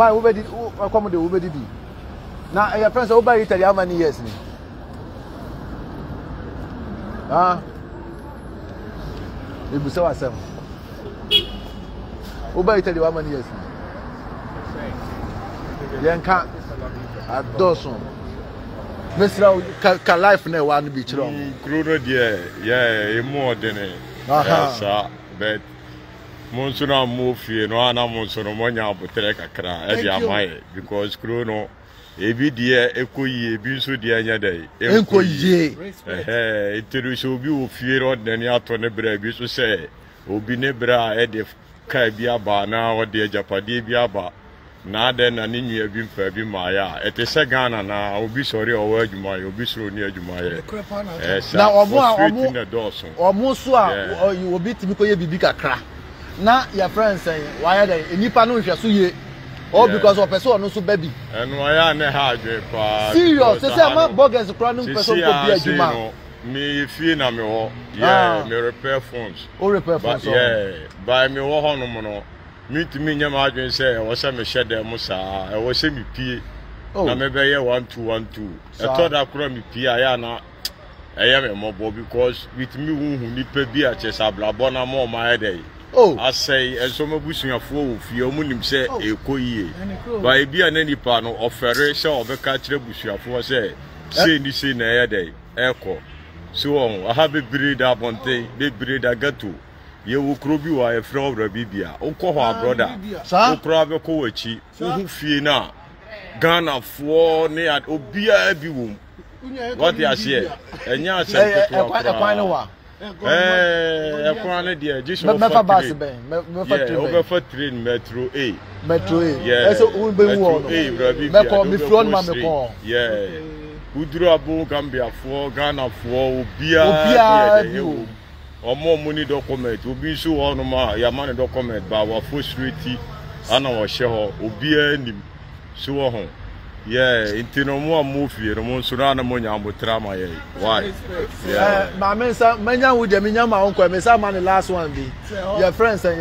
My Uber did come to Uber DB. Now your friends Uber Italy how many years? Ah, you must have some. Uber Italy how many years? Then can a dozen. Mr. Ka life ne one be strong. Crudo there, yeah, more than it. Aha, but. Monsuna move here, no, I am because Chrono, every day, Echo ye, now your friends say why are they Nipano if you see all because of person no so baby. And why are they hard pa? Serious, say am bogus crowning person to be adjuma. Me fee na me ho. Yeah, me repair phones. Oh repair phones. Yeah, by me ho ho no. Me to me nyam adwen say o say me share them sa. E wo say me pie. Na me be here 1212. E thought that crow me pie aya na. I am a mob because with me who need pe bi a chesa blabona mo my day. Oh, I say, and some of us in a fool, you moon say, a coy. By being any panel of Ferresa or the catcher, which you have said, say this in a day, echo. So on, I have a breed up on day, they breed a gato. You will crop you are a fraud, Rabibia, Okoha, brother, Sao Crab Coachi, Fina, Ghana for near Obia every womb. What they are here, and you are saying, eh, I dear. Just over train metro A. Metro A. Yeah. Metro A, Rabi. Yeah. Who drew a book can be a four Ghana for beer or more money document. Will be so on your money document by our first treaty and our share will be him. So on. Yeah, it's no more movie. No more surround money. I'm with drama. Why? Yeah. My men say, "Many would the many my uncle. Many say, man, the last one be your friends and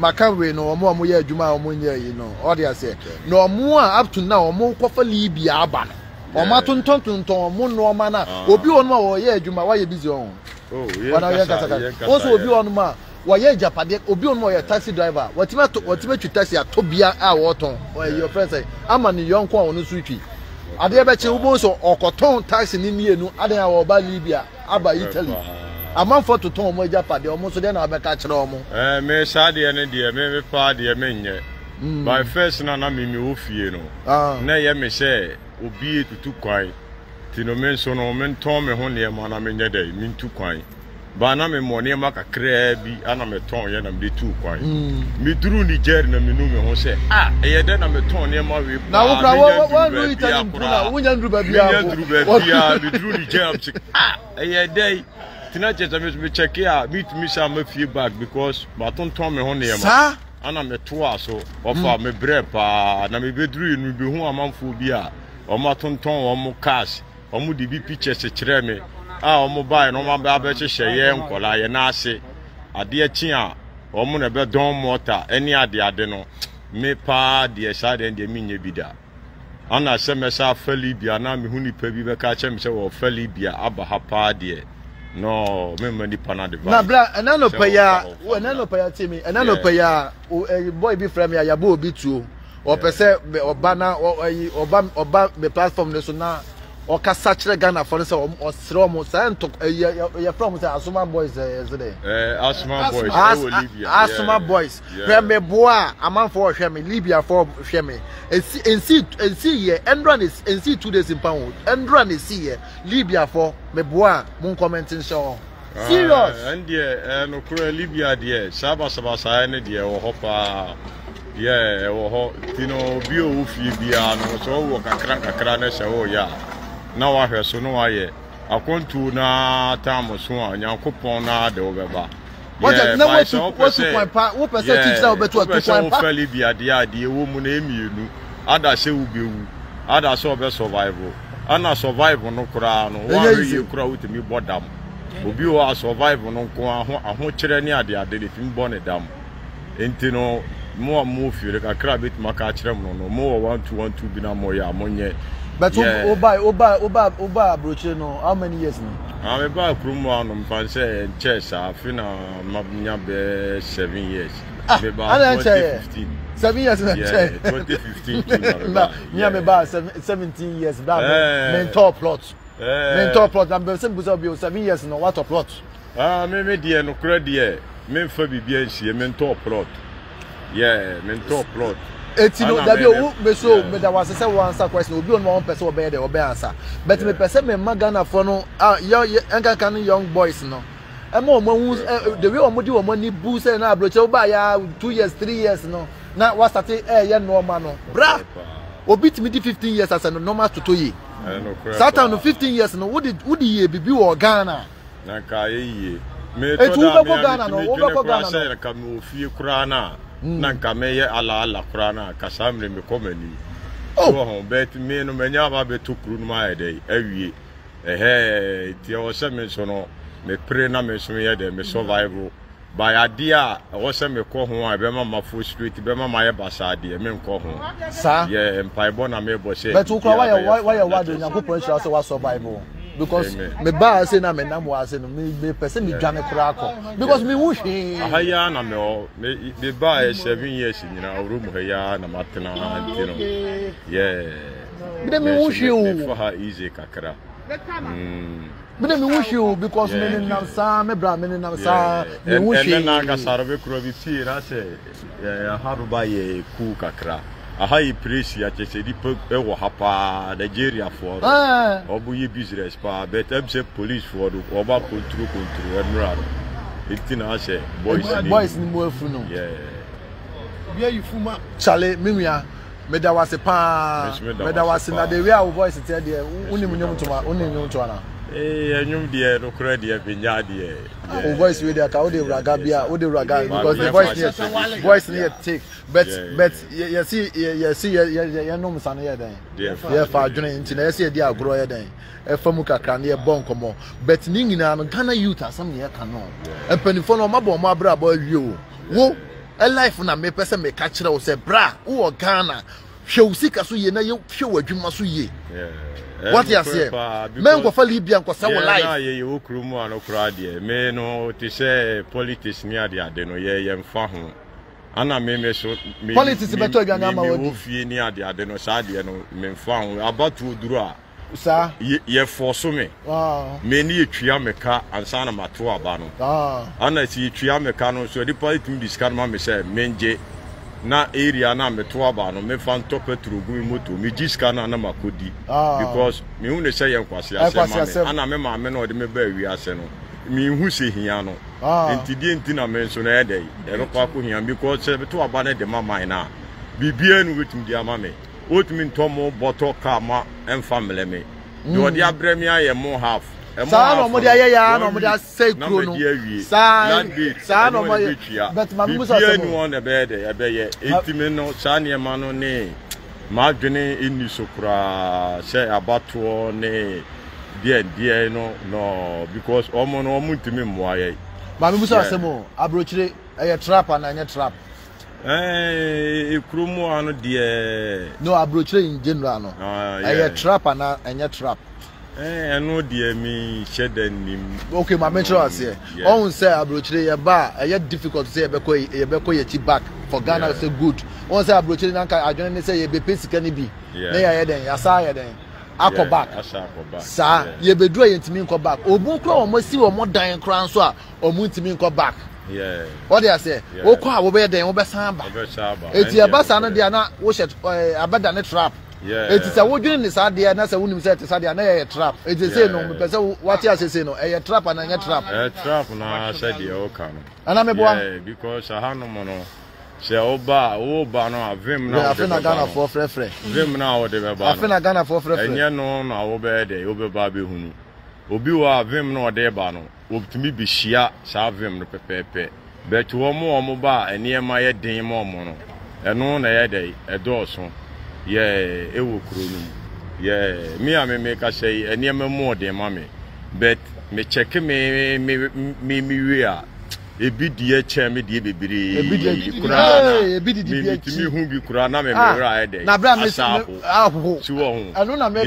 my country. No more money. Juma, no you know. All they say. No more up to now. No more coffee. Libya ban. No more ton. No more na. Obi onma oye Juma. Why you busy on? Oh, yeah. Also Obi onma. Why Japan? Obi onmo a taxi driver. What you taxi at Tobia a Waton? Or your friends say, I'm a young one on the street. I dare bet you also or Coton taxi in India, no other by Libya, about Italy. A month for to Tom with Japan, they almost then I'll catch Romo. May Sadi and India, maybe Paddy, I mean, my first nana Mimufino. Ah, nay, I may say, Obi to two quine. Tinomen so no men Tom and Honey, man, I mean, that day mean two quine. But I'm a money maker, crabby, and I'm a ton, and I'm the two quite. Me drew Niger and Minumi, who say, ah, I then I'm a ton near my way. Now, what do you tell me? We don't do baby. Ah, a day. Tonight, I must check here, meet me some few back because my ton Tom and Honey, and I'm a twasso, or for me brepa, and I'm a bedroom, will be who I'm on for beer, or my ton or more cars, or would be pictures a tremor. Ah, mobile, no man be able share. Uncle, I nasi. Adi echiya, omu nebe don mota. Any adi adeno. Me pa di side endi mi nyebida. Ana se me sa feli biya na mi huni pebi be kache mi se wo feli biya abahapa di. No, me mani pana de. Na bla, enano paya timi, enano paya. O boy be from ya yabo obi tu. O pese obana oba me platform national. Or Cassatra Ghana for instance, or Stromo, your from the Asuma boys yesterday. Asuma boys, Asuma boys. Shemi Boa, a man for Shemi, Libya for Shemi. And see here, Endran is, and see 2 days in Pound. Endran is here, Libya for Meboa, Moon commenting show. Serious. And yeah, and Libya, dear, Sabasa, and dear, or Hopper. Yeah, or Tino, Biofy, Biano, so walk a cranes, oh, yeah. Now I hear so no I come to na time or so on your coupon the over. What now what's the woman you other say will be other survival. And I survive on no crown, or you crowd to me bottom. Will be our survival on a whole children near the other if you born a dam. Intino more move you like a crab it makachira no more 1 2 1 2 bina more ya money. But Oba approach no how many years now? I'm about Krumwa no fancy church I fina mabnya be 7 years. Ah, I'm 15. 7 years in church. 2015. Nah, me about 17 years black mentor plot. Mentor plot number 7 years no what plot. Ah, me dear no credit. Même Fabi bien ici, mentor plot. Yeah, mentor plot. It's no that you so but I was say one question, we be on one person obey the obey answer. But me person me magana for no young boys no. And mo the way omo di omo ni bu say na abroche oba ya 2 years, 3 years no. Na what start eh normal no. Bra. Obi timi di 15 years as no normal to toye. Satan no 15 years no. Who did ye be or Ghana? Na ka ye. Me to da me because me ba say na me na mo ase no me person me dwane kura ko because me wush haya na me o me ba 7 years in na room haya na matena antino yeah but me wush you for her easy kakra but me wush you because me na sa me bra me na sa me wush you and na ga sarve kura bi ti na say yeah haruba ye ku kakra. A high priest, I just said, Nigeria for Obuye business, but I'm saying police for the Oba control, and rather. It's in us, boys, no, yeah, you fuma Charlie, Mimia, Meda was a pa, Meda was in the real voice, it's there, only known to my only known to another. Eh, you dear, no credit, Vinyadia. Oh, voice with the Kaudi Ragabia, Udi Raga, because the voice near take. But you see, you know, son here then. Yeah, for joining international, they are growing then. Famuka can hear Boncomo. But Ningina and Ghana youth are some near canon. And Penifon, my brother, boy, you. Who? A life on a me person may catch it or say, bra, who are Ghana? She'll seek us, you know, you show a Jumasuye. What you say? Men go for Libya and go somewhere life. Yeah, you come and crowd here. Men no, they say politics near there. They no, yeah, I'm fine. Ana me so politics better than I'm already. Me move near there. They no, sad there no, I'm fine. About to draw. Sir. You force me. Wow. Many try me car and say I'm at war banu. Ah. Ana si try me car no so the politics discard me say menje. Na area na me toa ba no me fan top petrogun moto me jiska na na makodi because me hu ne say yankwase asema ana me ma me no de me ba wi ase no me hu se hia no enti di enti na me so na e dey e no kwa ko hia because se toa ba na de ma man na bibia no wetin di ama me otimi ntomo boto kama en family me do di abre me aye mo half Sano mo dia ya no mo dia say kro no Sano mo but ma musa so no one e be ye etime no sane ma no ne ma dwene eni sokra say abato ne die no because omo no omo ntime mo aye ma musa asemo abrochire e trap and anya trap eh ikrumo ano die no abrochire in general no e trap and anya trap. Eh, I know dear me shed him. Okay, my mentor is here. Oh, say abrochire your bar, a yet difficult to say beko ye back for Ghana is good. Once I abrochire nanka I don't say ye be peace can be. Yeah, then yasaya then. Ako back. Sir, ye be draw yentimi nko back. Obu kro omo si omo dan kran so a omo ntimi nko back. Yeah. What they say? Wo kwa wo be den wo be san ba. Eti abasa no dia na wo shed abada ne trap. Yeah. It is a wood in the side there, and that's a woman said to Sadia, a trap. It is a no, because what else is no, a trap and a trap. A trap, no, I said the old can. And I'm a boy because I have no mono. Say, oh, bar, no, I've been Ghana for free. Vim now, they were bar. I've been Ghana for free. And you know, I obey the over Baby Hunu. Obiwa, Vim, no, they barno. Up to me be sheer, Savim, the pepe. But to a more bar, and near my day more mono. And on a day, a dozen. Yeah, it will crew me. Yeah, me I may make a say and near more than mommy. But me check me we are. A BDA chairman, the BDA, Kurana, BDA, to me, whom you Kurana may ride. Nabra, Miss Aho, to own. I don't know, may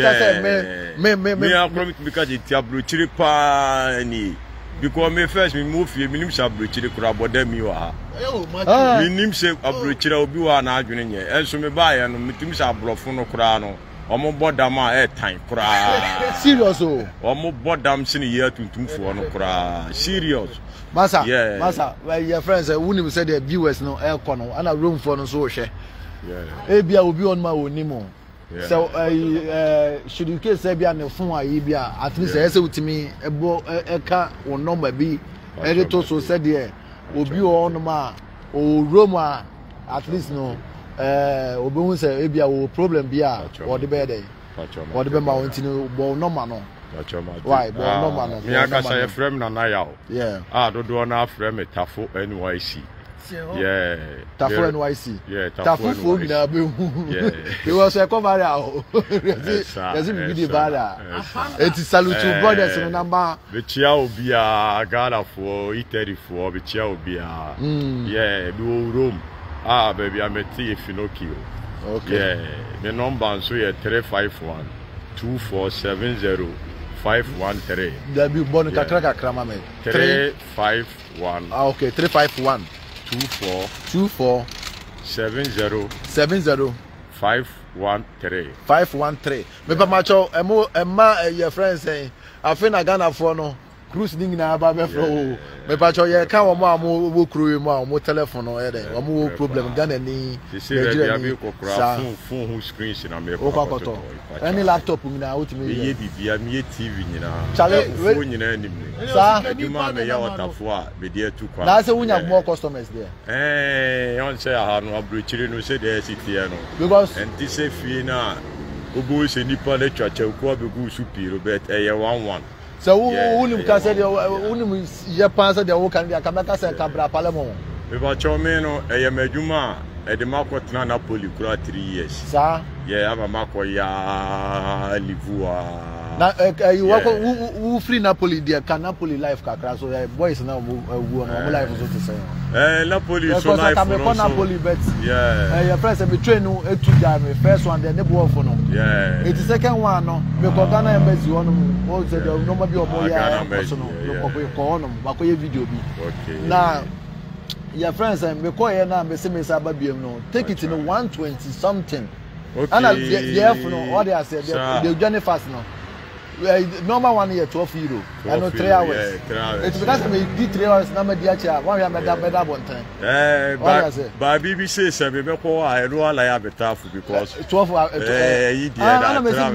I promise because it's a brutal pani. Because me first, we move your minimum subbrutally crab, them you are. Oh, my name save a brutal Bua and Arjun, and so me buy and Mitims are Brofono Kurano. Omo bodama e time kura serious o omo bodam sini year tuntum fo no kura serious masa yeah. Masa well your friends who said the viewers no e ko no ana room for no so hwe yeah e bia obi on ma oni mo so should you case bia ne fun ayi bia at least e se utimi e bo e ka o number bi e re to so said there obi on ma o roma at least no Obun say e bia wo problem bia or the bed or the bema won tinu bo normal no why bo normal no me aka say frame na nayaw yeah ah dodo na frame tafo NYC yeah tafo NYC yeah tafo fo mi na be hu yeah he was a cover o yes me be the bala it salute to brothers no number be chia obi a gala fo iteri fo be chia obi a yeah be wo room. Ah, baby, I'm a T. Finocchio. Okay. Yeah. The number so yeah 351-2470-513. That be born in Kakraka Kramamet. 351. Ah, okay. 351-2470-513. 513. Remember, macho, Emma, your friend saying, I think I gonna follow. Cruising na babe flow me pa cho ye ka wo mo amu wo kru mo amu telephone o ede wo mo problem Ghana ni Nigeria ni sa phone who screen na me ko any laptop ni na out me ye bibia me TV ni na phone ni na ni sa you man me ya watafo a be there too kwa na say unya more customers there eh on say ha no abrochiri no say there city no because and this say fee na obo say ni pa le chacha ko be go supiro but eh 11 so who can say your pastor, the old can be a Kamaka and Cabra Palamo? If I chomeno, a Meduma, a Demarco Napoli, 3 years. Sir, yeah, I'm a Macoya Livua. You walk who free Napoli, dear Canapoli life, Cacra, so the boys now who are life, so to say. Napoli, so I come upon Napoli, but yeah, your friends have betrayed no 2 times. First one, then the war for no, yeah, it's the second one. No, because Ghana embassy on them, all said, nobody of all your personal, no, call them, but video be okay. Now, your friends and McCoy and Bessie Miss Ababium, no, take it in 120 something. Okay, and yeah, for no, what they said, they'll journey fast now. Normal 1 year, 12 euro. I know 3 hours. Yeah, 3 hours. It's because we did 3 hours. Now we did here. Why we made that better one time? Eh, but BBC said we make go I know I have better food because 12 hours. Eh, I know me go.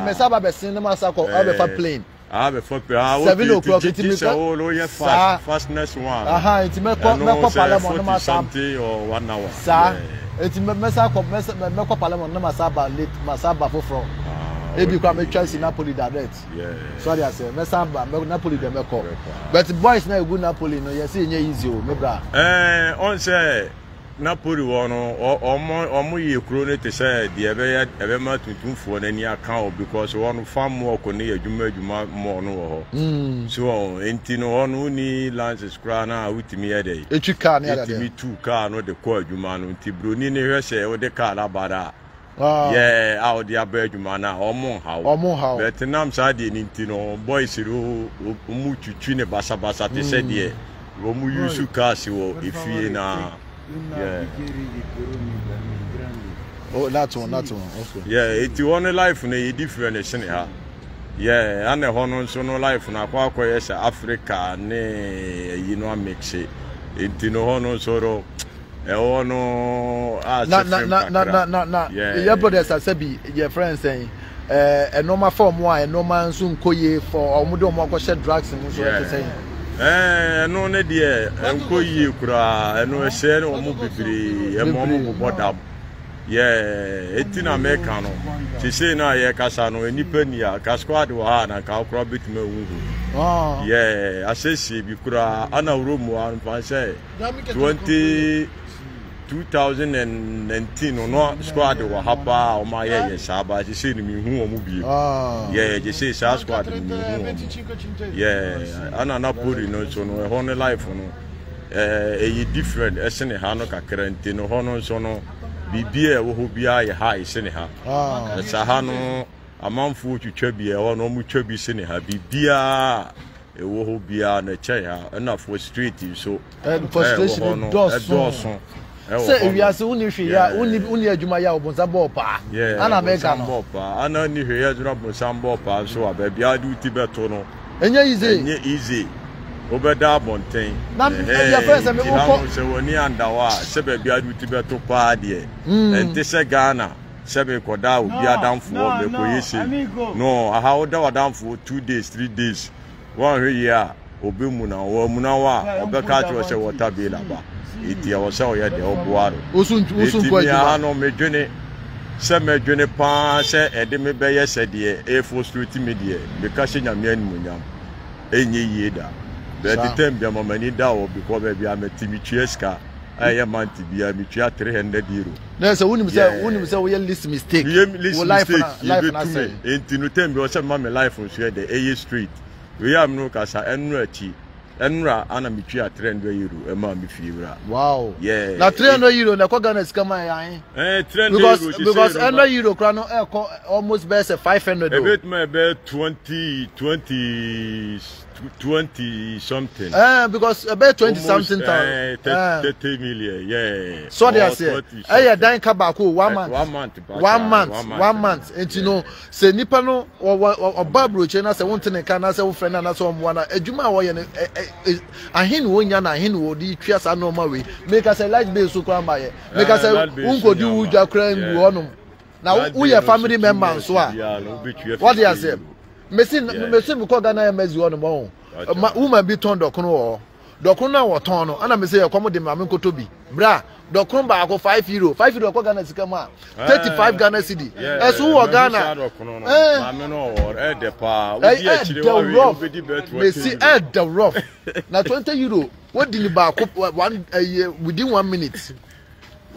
Me say about business. Me say go. I be for plane. I be for plane. 7 o'clock. It is all lawyer fast. Fastness one. Aha. It me go. Me go Parliament. No matter 40 something or 1 hour. Sir. It me say go. Me go Parliament. No matter about late. Matter for from. If you come a choice in Napoli direct. Yeah. Sorry, I said, Messamba, Napoli, the Mecco. But boys now go Napoli, no, you see, easy, my brother. Eh, on say Napoli one or more you crone to say the ever to do for any account because one farm more connect you more no. So, Intino, one who need Lance's crana with me a day. It's you can't get me 2 cars, not the court, you man, Tibrunini, say, or the car about that. Yeah, out the abed mana or more how, but Nam Sadi Nintino, boys who moved to Chine Bassa Bassa, they said, yeah, Romu Yusu Casio, if you know, yeah. Oh, that's one, okay. Yeah, it's one life in a different scenario. Yeah, and the Honon Sono life in Africa, you know, mix it into Honon Soro. Oh no! No. Your brothers are saying, your friends saying, a normal form why a normal soon koye for omudo moko share drugs and so on. Saying, no ne dear, koye kura, no share omu bibiri, omu bodab. Yeah, it's in America no. She say na ye kasano eni penia kaskwado ha na kakura bitme uhu. Oh. Yeah, I say she kura ana urumu anfanse 2019 or not squad or hapa or my yes, but you see me who movie. Yeah, you see, squad. Yeah, I'm not putting no, so no, a whole life. a different Essenehan Cacarantino Hono Sono, Bibia, who be a high Seneha. Ah, Sahano, a mouthful to Chubby or no Muchubby Seneha, Bibia, a woe be a chair, enough was treated so. And frustration, Dawson. Say, we are so only she only a Jumaya Bonsabopa, yeah, and I make some bopa, and only he has not some bopa, so I be a duty betono. And easy. Over that mountain. Now, your friends are and this Ghana, Sebe Koda will be down for the police. No, I hold down for 2 days, 3 days, 1 year, Obumuna, or Munawa, or Becato was a water bill. It was all yet the Obuaro. Usun, me journey, Seme journey pass, and they may be a sedia, a force to intimidate, because in a man Munyam, any year. But the time be my money down because we are making Michieska. I am anti be a Michia €300. No, so when you say we list mistake, life mistake. In the time we also make life on the A Street. We are no casa enrich. Enra ana Michia €300. Emma mi fibra. Wow. Yeah. Now €300 na koga na skama ya. Because €100 krano almost best $500. A bit my bet 20 something. Because about 20 something thousand. 30 million, yeah. So they are saying, "Hey, dying kabako 1 month, 1 month, 1 month, 1 month." And you know, say nipano or babro chena say one thing they can say one friend and so on. Wana ejuma woye ne ahin wonya na ahin wodi triasa normal way. Make us a light bill so kwa mbaye. Make us a unko di uja kwa mbuano. Now who your family member so what they are saying. Messi mukoga na yemezi wano mao. Uma biton dokuno o. Dokuno wa tono. Ana mese ya komo de mamin kotobi. Bra. Dokuno ba ako €5. €5 ako Ghana sikama. 35 Ghana cedi. Esu wa Ghana. Mamino or edepa. Udi echiri wa ubedi bet. Messi ed the rough. Na €20. What did you buy? Within 1 minute.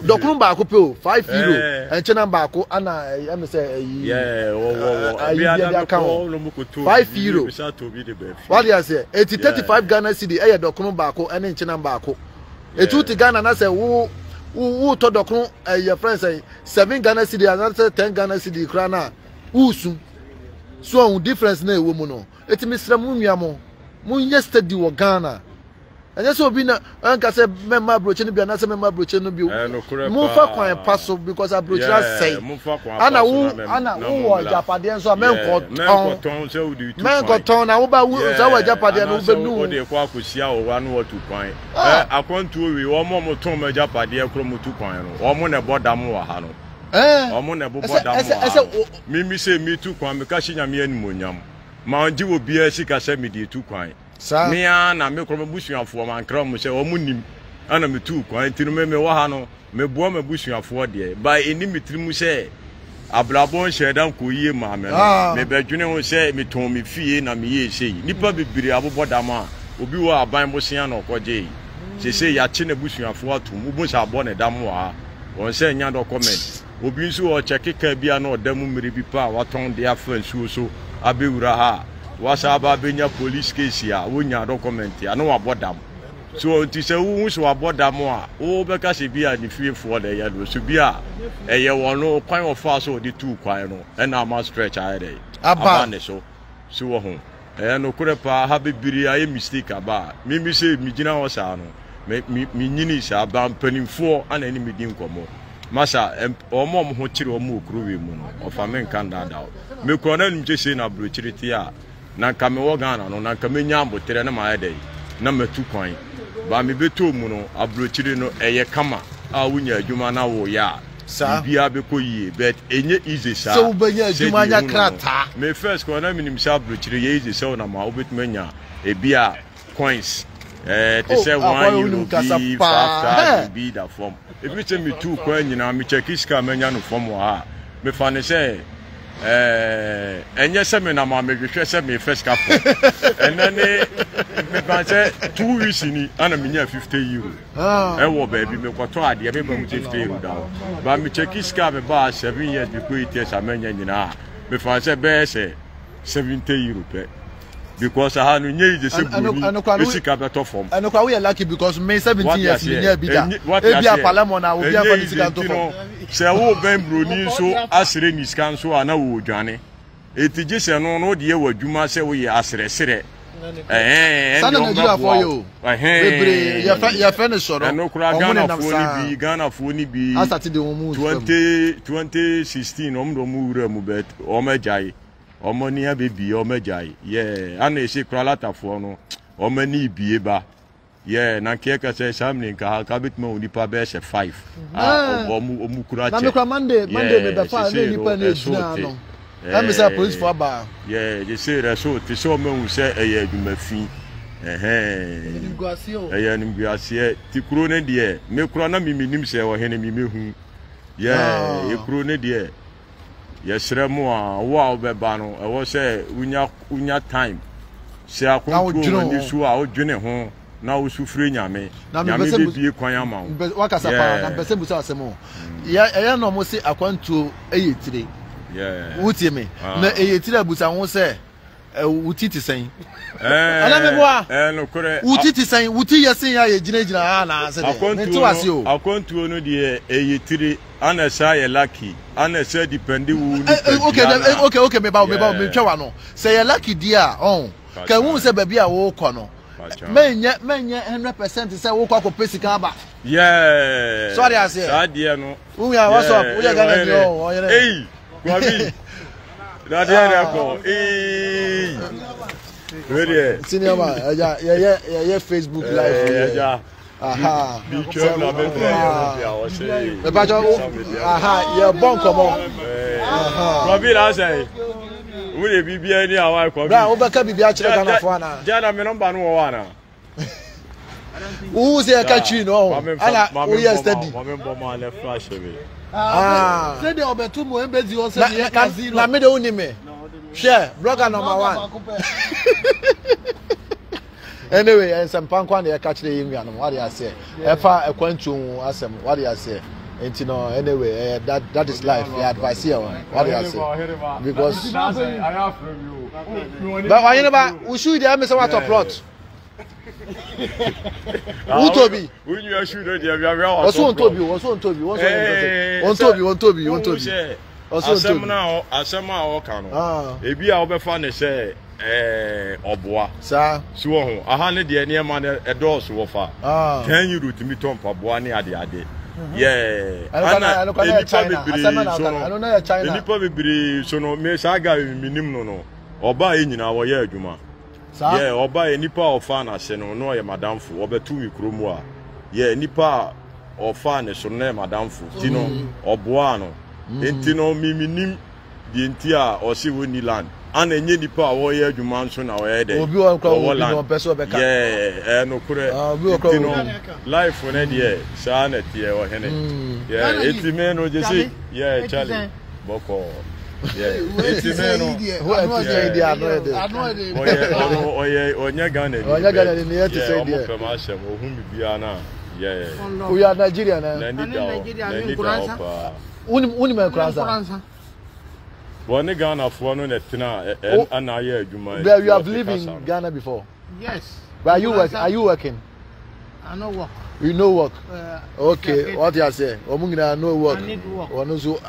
Dokuno ba ako peo €5. Enchana ba ako ana mese. Yeah. €5. What you say? 35 Ghana cedi. Eya dokuno ba ako ene enchana ba ako. Etuti Ghana na say who to dokuno your friends say 7 Ghana cedi another 10 Ghana cedi krana. Usu. So difference na ewo mu no. Etimisra mu nwiamo. Mu yesterday wo Ghana. And that's what we know. I can say, "Member broaching be another member broaching no be." Move forward, pass up because I broach that say. Ana who are Japadian so men got on. I uba who so are Japadian who be new. They kwa kusia o wanu o 2 point. According to we, o mo moton me Japadian kro mo 2 point no. O mo ne border mo wahano. O mo ne border mo wahano. Mimi say me 2 point me kashi nyami eni mo nyam. Manji wo biye si kase me di 2 point. Me ana me kro me busuafo man kra mo se o munim ana me tu kwan tinu me wa ha no me bo me busuafo de by eni mitri mu se abrabon shedan ko yie ma me no me bedwene ho se me ton me fie na me ye sei nipa bibiri abobodama obi wo aban bosia na okoje se se ya chi na busuafo atum bo sa bo ne dam wa won se nya document obi nso o check ka bia na odamu mire bi pa waton de afa nsuo so abewura ha wasaba benya police case ya wonya document ya no abodam so unti se wu so abodam a wo be ka se bia ni fie for the ya do so bia eye wono kwan ofa so de 2 kwan no e na ma stretch ahead abane so wo ho e no kurepa ha bibiri aye mistake aba mi se mi gina ho sa no mi nyini sa ban panimfo ana ni mi din komo masa omom ho kire omo okruwe mu no ofa men kan dadaw me ko na nje se na brochiriti a na kame wogana no na kame nyambo tere na maade na metu kwan ba me beto mu no abrochiri no eye kama a wunya adwuma na wo ya sa bia be koyie but enye easy sa so benya adwuma nya krata me first ko na minim sa abrochiri ye easy so na ma obet menya e bia coins they say €1 be after be that form if me say me 2 kwan nyina me check iska menya no form wa me fa ne say and yes, I mean, I'm a me first cup, and then they 2 weeks in and a minute €50. Oh, baby, me what I did, everybody €50. But me check his car about 7 years before it is a man, and I say, 70 €. because I had no need to say, we are lucky because May 17 years in here be that. What is a palamon? I will be a political. So, Ben Bruni, so Asrin is council and I will journey. It is just an honor, dear, what you must say we are Asre. Eh, and I'm for you. Your furniture, and no crowd Ghana for only be 2016 Omdomura Mubet, Omejai. Omonia baby, Omejai, yeah, and they say Kralata for no, Omeni Biba, yeah, Nankeka says something, Kabit Mo, Nipabes, 5. Ah, Omukura, Monday, the final, I'm a police for bar. Yeah, they say that so, to some who say, eh, you may fee, eh, Tikrone, dear, Milkrana, Mimimse, or Henemy Milhum, yeah, you crone, dear. Yes, Remoa, wow, Bebano, I was say, Unya time. Say, I couldn't do this out, Junior Home. Now, Sufrina may be a quayama. But what as a part, and Bessemus are some more. Yeah, I am almost a quant to 83. Yeah, what you mean? No, 83, but I won't say. Utiti saying, Utiti saying, Uti, yes, I generated an answer. I want to know the 83 and I say lucky and I say depending. Okay, me, Chawano. Say a lucky dear. Oh, can we say baby a walk on? Many 100% is a walk up of Pesicaba. Yeah, sorry, I say, I dear no. We are what's up. We are going to go. Hey, that's yeah, Facebook Live. Yeah. Aha. Aha, you're born common. Aha. Say, will be any hour? Jana, who's there catching? Oh, we are steady. Ah, say the other two more beds. You also made only me share blogger number 1. Anyway, and some punk one they catch the Indian. What do you say? If I acquaint to ask them, what do you say? And you know, anyway, that is life. The advice here, what do you say? Because I have from you, but why never we should have some water plot. Utobi, when you are shooting, you are Toby. Ah, if you are a say, Oboa, sir, so I handed the near man a door so far. Ah, can you do to me, Tom Pabuani? Yeah, I don't know China. You probably be so no, Miss Aga, Minimno, or by in our year, Juma. Yeah, or by any power of fan, I say no, a madame for over 2 week room. Yeah, any power of fan is on name, madame for Tino or Buano. And Tino Miminim, the entire or Sivuni land. And any power warrior, you mansion our head. Yeah, no, correct. Life for any year, Sanet, yeah, or Henny. Yeah, it's the man who just say, yeah, Charlie Boko. Yeah, it's we are Nigerian. You have lived in Ghana before? Yes. But are you working? I no work. You no work? Okay, what you say? No work. I need work.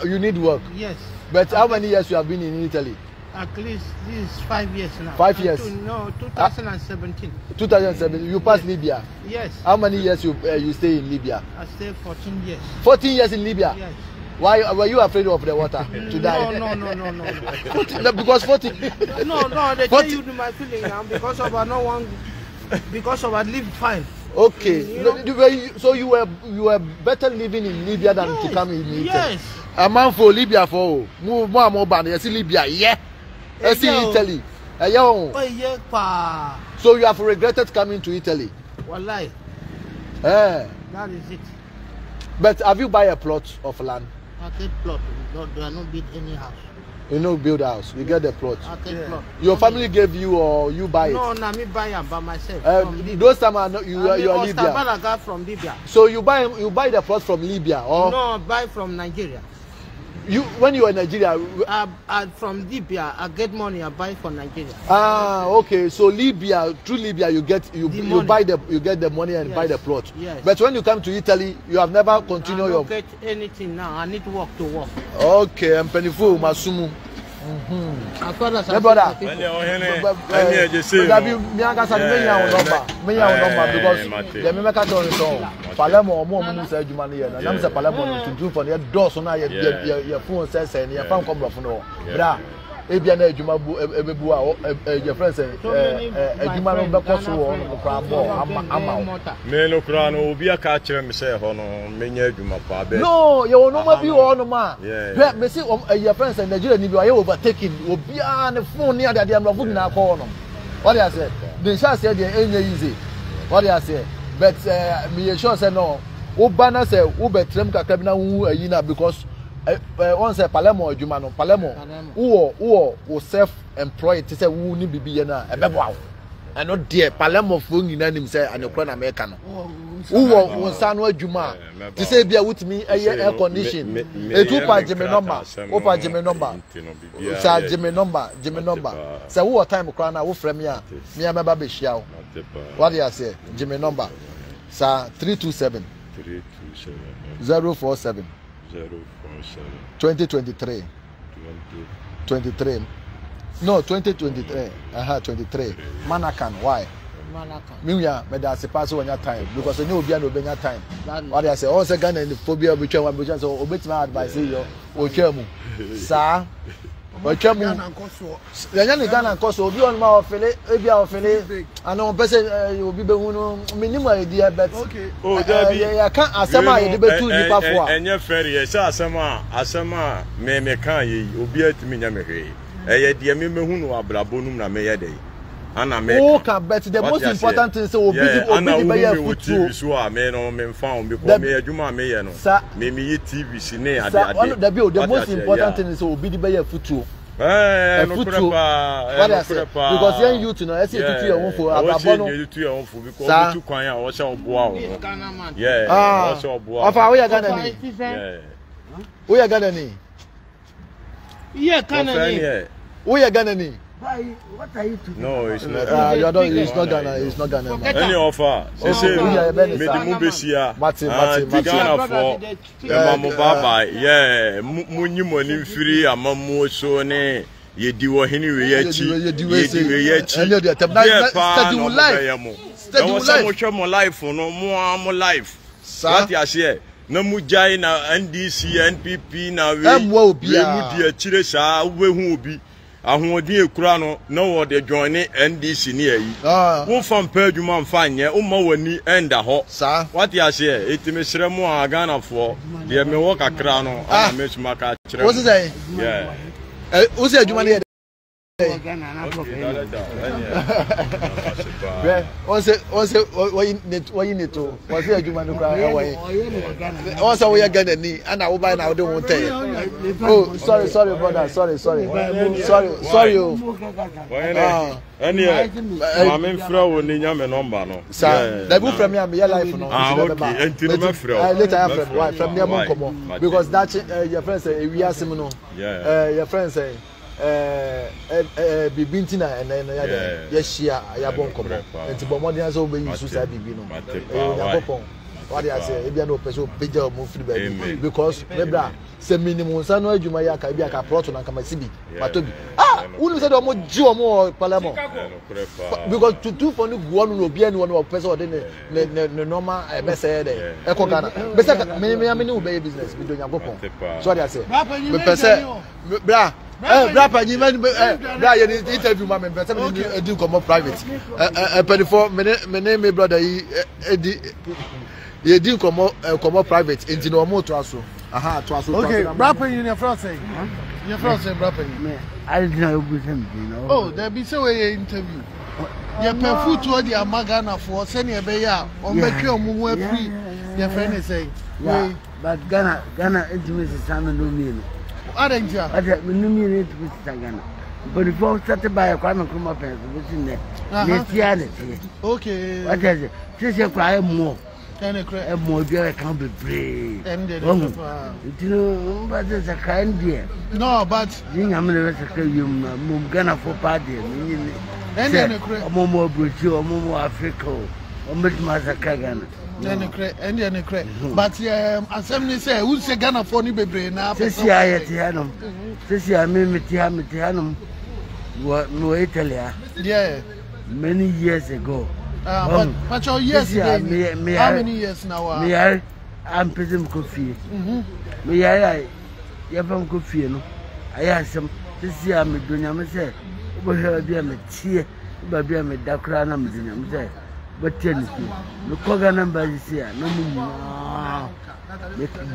You need work? Yes. But how many years you have been in Italy? At least this is 5 years now. 5 years? No, 2017. 2017. You passed Libya? Yes. How many years you stay in Libya? I stay 14 years. 14 years in Libya? Yes. Why were you afraid of the water to die? No. Because 40? No, they tell you my feeling now because of I lived 5. Okay. You know? So you were better living in Libya than to come in Italy? Yes. A man for Libya for move more ban. You see Libya, yeah. You see Italy. So you have regretted coming to Italy? Wallahi. Eh. That is it. But have you buy a plot of land? I take plot. Do I not build any house? You know, build a house. You get the plot. I take plot. Your family gave you or you buy it? No, me buy it by myself. Those time are not, you are Libya. I got from Libya. So you buy the plot from Libya or? No, buy from Nigeria. You, when you were in Nigeria? From Libya, I get money, I buy for Nigeria. Ah, okay. So Libya, through Libya, you get you get the money and buy the plot. Yes. But when you come to Italy, you have never continued your. I don't get anything now. I need to work to work. Okay, I'm penifu masumu. Taking will be on the phone near that they are not good now. What I said, they shall say they ain't easy. What I say, but me sure say no. Obana say, Uber Tremka Cabina, who are because once a Palermo, Jumano, Palermo, who self employed to say who need be na a bebwa, and not dear Palermo phone in him say, and a crown American. Who was Sanwa Juma to say, be with me a year air condition. A 2 part Jimmy number, Opa Jimmy number, Jimmy number. So, who are time crown? I will frame ya, me and my baby shall. What do you say? Jimmy number, sir, 327 047 2023. No, 2023. 23. Manakan, why? Mia, but that's a pass on your time because I know we are no better time. What I say, all the Ghana and the phobia which I want to so obey my advice. You or Chemu, sir, or Chemu, the Ghana cost will be on my affiliate, be our affiliate, and on person you'll be the minimum idea. But okay, oh, I can't asama a debate to you before. And your ferry, Asama, may make you be at Minamere. I dear Mimunu Abrabunum, I may a day. But the most important thing is to be the most important thing is to be the football. Because young youth now, I see your own for because what are you doing? No, it's not. It's not Ghana. Any offer? They say, "Made the movie here." Ghana for Mama yeah, money free. Amamu so ne. Ye diwa hini we yechi. Any of the time. Steady life. No more life. What you say? No mujai na NDC NPP na we. We mudi a chile sa we hubi. Ahoodie kura no na wo de join NDC ne ayi wo fam pa adwuma mfa nye wo ma wani enda ho what you say it me sere mu a Ghana for de me wo kakra no am me suma ka kire wo say yeah wo say adwuma ne Ghana na problem wo say adwuma no kura wo also we Ghana ni ana wo buy na wo de won tell. Oh, sorry, brother. Sorry. I what I say, if you no person bigger move free because nebra say minimum sanu adwuma ya ka bi aka plot na kama sibi matobi ah who say do mo ji o mo parliament because to do for no go no obi any one person or the normal be say there e ko Ghana be say me no be business be do nyagopon so I say be person bra you interview my member. I do come up private. My name is brother. You do come up private. Into no more trasso. Aha, trasso. Okay, brother, you in France. You France, brother. I did not with him. Oh, there be so a interview. You perfume to the Amagana for senior beya on the cure more free. Your friend say, but Ghana intimacy sound no meaning. But before started by a crime come up and there. Okay. What is it? Since you cry more, No, but assembly say who say Ghana for ni bebre na yeah many years ago. But years ago, how many years now? I'm present coffee. Me I from coffee no. I have some. This year me doing am say. Obo me dakra na me doing am say. But tell me, no koga number this year. No me.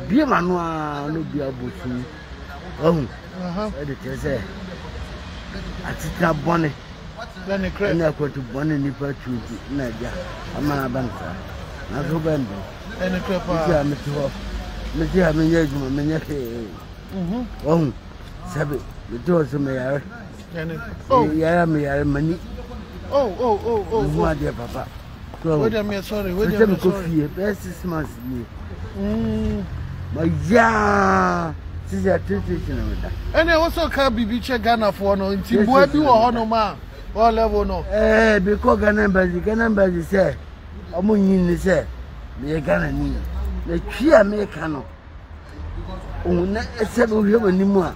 Be manual no be abotu. I say. Atita bonne. Then I go to Bonnie Nipper to Naja, Amanabanza, Nazobando, and a crap. I'm to off. Monsieur, I'm a young man. Oh, Sabbath, the doors of mayor. Oh, yeah, me, I'm money. Oh, my dear papa. Wait a minute, sorry, wait a minute. Best is my year. My yah. And I also can't be Ghana for no, in Tibuadu or Honoma. All level no. Eh, because Ghana say, I'm going say, me Ghana ni, me kia me Kano. Una said we have ni mo,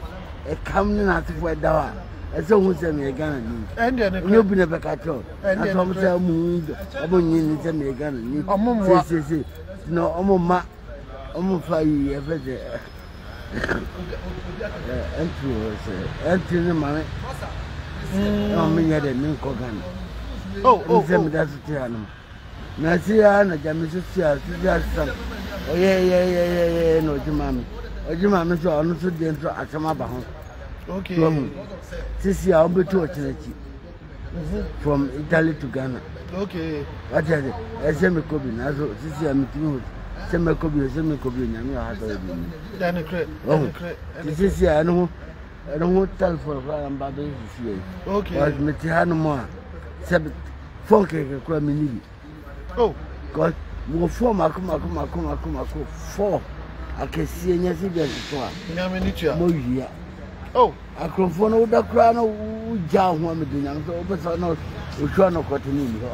e kam ni na tufu edawa. Eso unse me Ghana ni. Ende ne. Ni obi ne bekacho. Ende ne. Unse amu, amu ni say me Ghana ni. Amu mo. Si. No, amu ma, amu fayi efete. Entry money. Oh, that's oh, yeah, no, Jimmy. Oh, Jimmy, so I'm so gentle at some okay. This year I'll be to Chinachi from Italy to Ghana. Okay. What is it? I say, me copy. I so this year I'm doing. This year I don't want to for Baby. Okay. But Metiano more. Said, Funk, oh, God, more come, four. I can see any cigarette before. Naminature. Oh, I can follow the crown of John Woman, but I know we can't continue.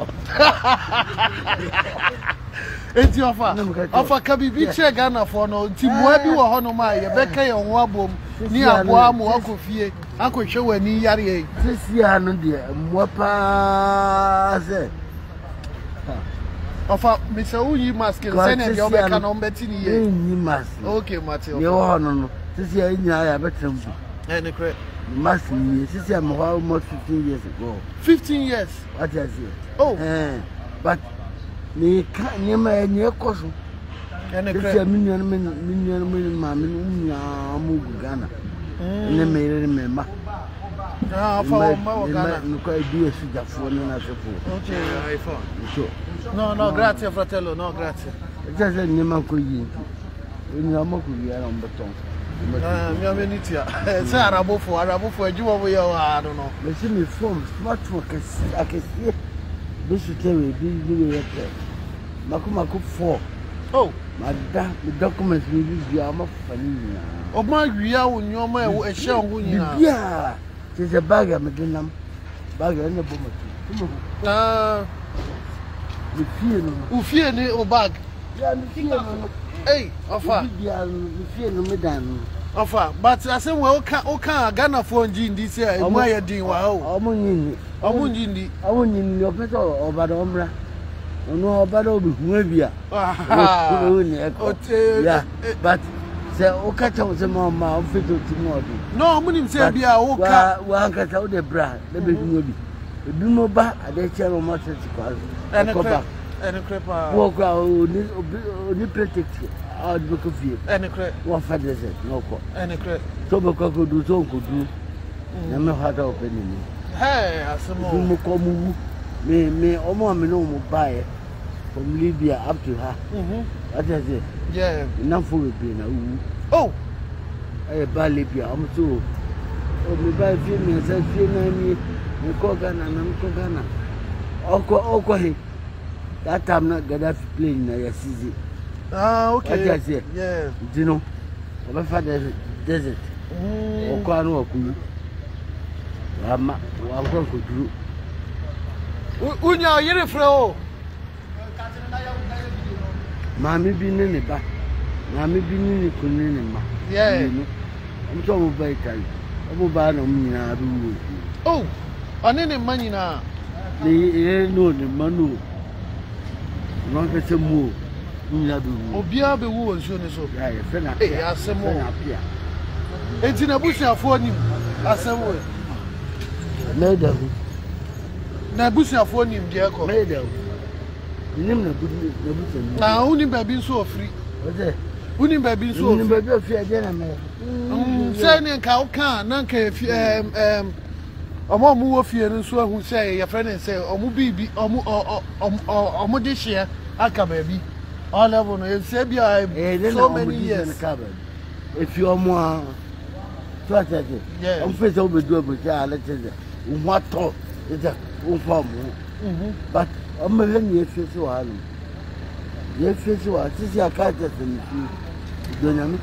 It's your offer. Offer can be beach Ghana for no Tibuadu or Honoma, Becca and Wabom. Near Guam, Uncle Show and Yari. This year, no dear, Mwapa. Of Mr. Uyi Mask, and your Becca on Betty. Okay, Matthew. You are no. This year, I bet some. And the crap. Must be this year, almost 15 years ago. 15 years? What is it? Oh, but they can't near your course. And a million mamma Ghana. And they may remember. Now, for my ideas, you got for none of the food. Okay, I found. No, grazie, fratello, no, grazie. It doesn't name up you. We are not on the tongue. It's arable for you over your, I don't know. They see me from smartphone, I can see. This is the way Makumaku 4. Oh, madam, the documents will be a mock family. Oh, my, we are on your man, a shell wound. Yeah, there's a bag of Madinam, bag and a bomb. Who fear no bag? Hey, offer, offer, but I said, well, can't Ghana for Jin this year, and why are doing well? I won't in your petal or Badombra. No, but maybe. But the Okata was a mamma fiddle tomorrow. No, Munim said, yeah, one cut out the bra, the big movie. The Dumoba, I did tell him what it's called. And a crapper, walk out, you protect our book of you. And a crap, one father said, no, and a crap. Tobacco could do so good do. I'm not hard opening. Hey, I saw. Me, almost no buy from Libya up to her. What is it? Yeah, enough for Libya. Oh, I buy Libya. I'm too. Oh, we buy females and female me, Kogana and Kogana. Oko, That time not Gaddafi playing in Assisi. Ah, okay. What I say? Yeah. Do you know? My father desert. Okano Ama Wakon Kudru. Unya yere freo. Mami binene ba. Mami binene kunene ma. Yeah. Mto mobile time. Obuba no nyina ru. Oh. Anene manyina. Ni no ni manu. Non ke se mu. Nyina ru. Obia be wo nso ni so. Yeah, fe na. Eh, asemo. Enti na busi afo ni. Asemo. Na da. Na busi afo ni mde ko. Na da. Nim na busi na busi. Na uni baby so free. Oje. Uni baby so. Uni baby free again na me. Say ni nka kan na nka omo mu wo fie nso ahu say your friend say omo bibi omo de share aka baby. All level no say bi so many years. If you are more, yeah. I'm facing with double. Yeah, let's say what talk is that? But I'm a young festival. Young festival. Since I can't just do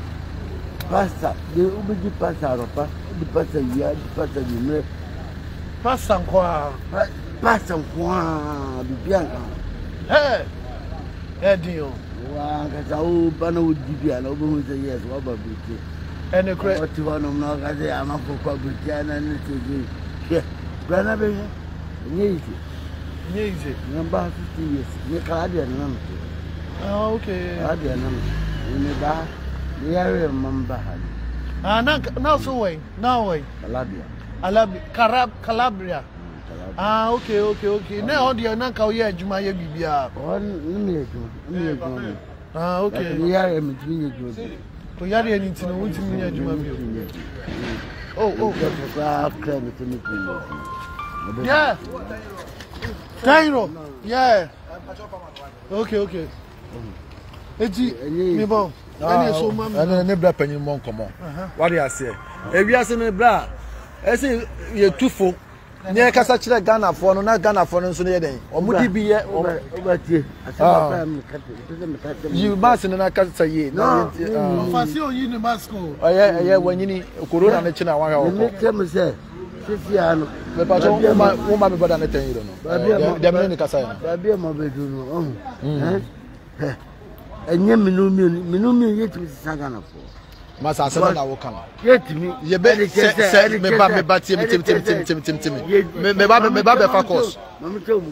pasta. They only pasta, Ropa. The pasta here, the pasta there. Pasta quoi? Pasta quoi? Bien. Hey, hey, Dion. And the credit one of Nagazi, I'm up for Cobutan and it Granabe, Nazi, number 50 years, Nicaraguan number. Okay, I did in the bar, the area of Mamba. Now, so way, now way, Calabria. Ah, okay. Now, the Anaka, yeah, Jumaya Bibia. Ah, okay. We are in between the we are in between. Oh, yeah. Cairo, yeah. Okay. Bon. What you say? If you are saying, bra, I say you're too full. Near Casachilla Ghana for no Ghana for no sooner day, or would he be you must in a cat say, no, I see you in the Moscow. Yeah, when you need a corona, I tell say, the patron woman, but I tell you, don't know. Masa sana wo kama yetimi ye be me ba tim me ba be focus mama tell mu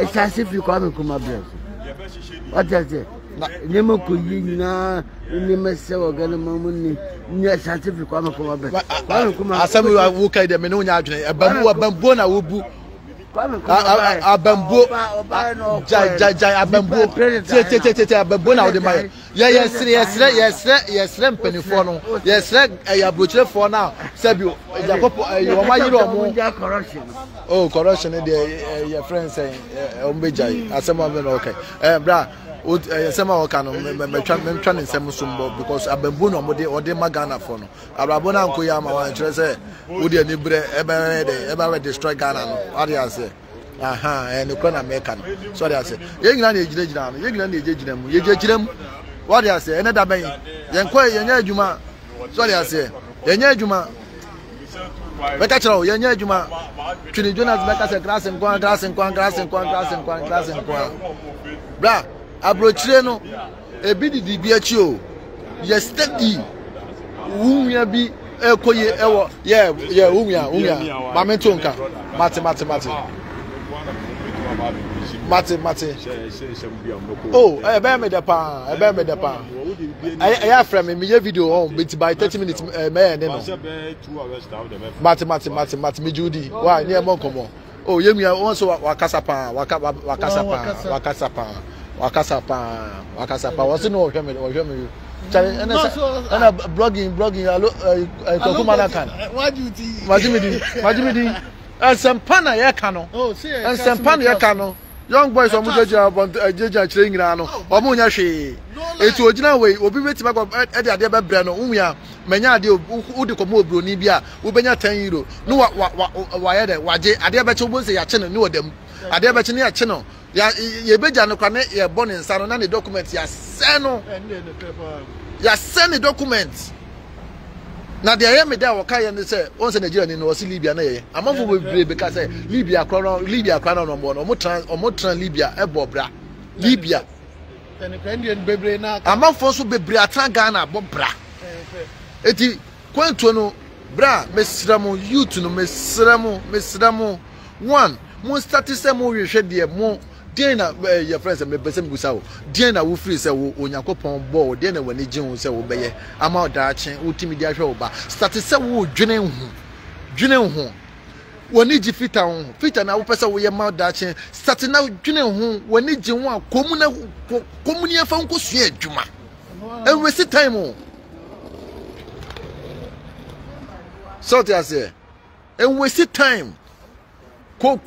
e chance fi ko am ko ma bless what is it ne mo ko yi na ni me se wo gele mamu ni ni chance fi ko am ko ma bless asamu wo kai de me no nya adwene e ba mu wa bambo na wo bu abambo jai abambo tete abambo na odemai yes mpenifo no yes ayabuchire for now sabio jakopo you ma yiro mo corruption oh corruption dey your friends say o mbejai asema be no okay bra o asema o kan me twa ne nsem sombo because abambo no mo dey ode magana for no ababo na nko ya ma wan chere say o dey ni bre e be destroy Ghana no what you say aha e no kon America no sorry I say ye nyina na ejira no ye nyina na ejira mu ye ejira mu what you say another man yenye adwuma sorry I say yenye adwuma we catch raw yenye adwuma twini Jonas beka say grass and kwan bra abrochire no e bi didi bi achi o ye steady wunya bi ekoye ewo yeah wunya ma mento nka mate Mate. Oh, I bear me the pan. I frame me video on, but by 30 minutes, man. 2 hours down the Mate, me Judy. Why near Moncomo? Oh, you are also Wakasapa. What's no German or German? And a blogging. I look. Why do you think? What do you mean? And some pana yakano. Oh, see, and some pana yakano. Young boys are much judging Rano, or Munyashi. It's original way, will be waiting about Edia de Brano, Umia, Menadio, Udicomo, Brunibia, Ubena 10 euro. No, what, Waje, I dare bet you will say, I channel, knew them. I dare bet you near channel. You be janukane. You born in Sano. None document. You send no. You send the document. Now they are me there. Wakaya and they say, "Once Nigeria, they know Libya na ye." I'm not going because Libya crown number one. Omo trans Libya. Ebobra. Libya. I'm not forced to be Briatan Ghana. Bobra. Eti kwento no bra mesramu youth no mesramu one mo start say mo hwehwe de mo dey na your friends me besem gusa wo dey na wo free say wo Onyankopon ball dey na wani gin wo say wo beye ama odaache utimi dia hwe wo ba start say wo dwene hu wani gi fita na wo pese wo ye ma odaache start na dwene hu wani gi wo akomu na komuni afa nkosua adwuma and we see time o. So they say, and we see time. Come.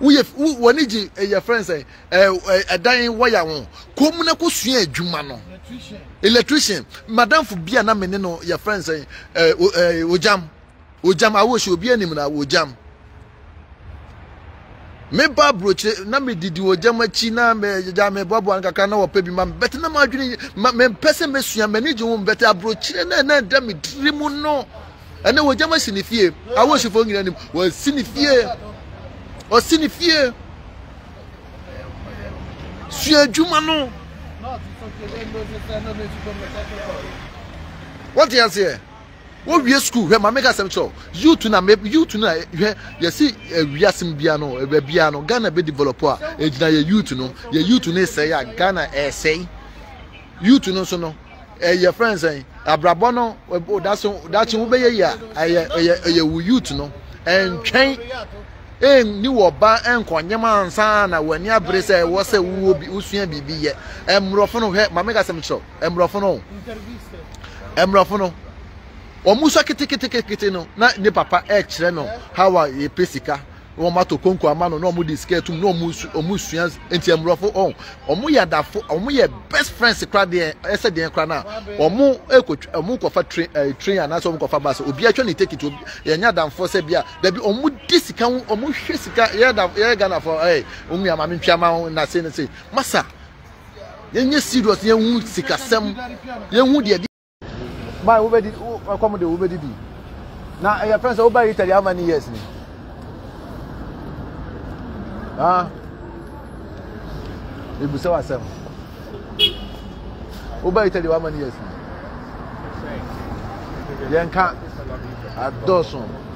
We have one age. Your friends say, "A dying wire one. Come na kusuye jumano. Electrician. Madam Fubia na meneno. Your friends say, ojam. I wish Fubia ni muna ojam. Me ba broche na me didi ojam me china me babu angaka na wapebi ma bete na majuni me pese me suya me ni jumu bete abroche na da me dreamu no ene ojam sinifie awo shifo ngira ni o sinifie suya juma no. What you say? What we school where my make so you to na you see we are simbiano biano Ghana be developer e na you to know say Ghana e say you to know so no your friends say abrabo no that's we be here you to know and train en ni wo ba en konyema ansa na wani abre say wo say wo bi usua bibi ye emrofo no he my make so emrofo no o musa kete no na ne papa e kire no hawa e pesika o mato konko amano no mu disketu no mu suans enti amrofo on o mu yadafo o mu ye best friends kra de e se de kra na o mu ekotwa o mu kofa train ana so mu kofa bus obi atwa ni take it ye nyadamfo se bia da bi o mu disika o mu hwe sika ye gana for o mu amame twa na se ne se masa ye nye serious ye hu sika sem ye hu de my over did come the over did now your friends over Italy how many years? It was awesome. Over Italy how many years? Yanka a dozen.